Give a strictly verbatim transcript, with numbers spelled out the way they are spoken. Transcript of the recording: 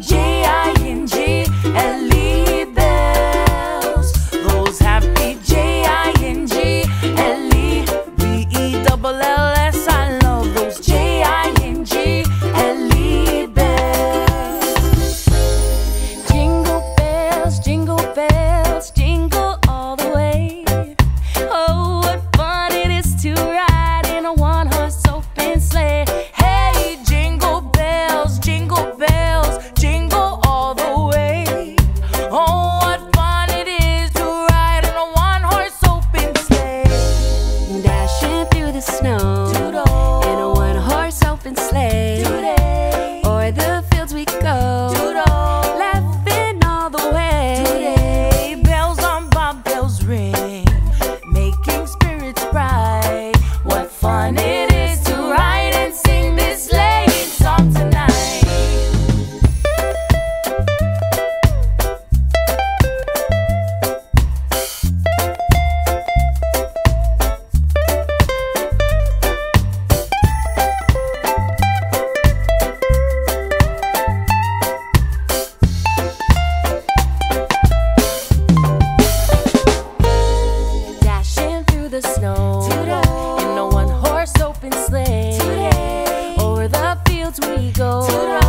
J I N G L E bells. Those happy J I N G L E B E double L S. I love those J I N G L E bells. Jingle bells, jingle bells, jingle all the way. Oh, what fun it is to ride in a one-horse open sleigh. Hey, jingle bells, jingle bells, jingle all the way. Oh, what fun it is to ride in a one-horse open sleigh. Dashing through the snow in a one-horse open sleigh. O'er the fields we go, laughing all the way. Today, bells on bobtails ring, making spirits bright. What fun it is to ride and sing this sleighing song tonight. Dashing through the snow in a one-horse open sleigh. Over the fields we go.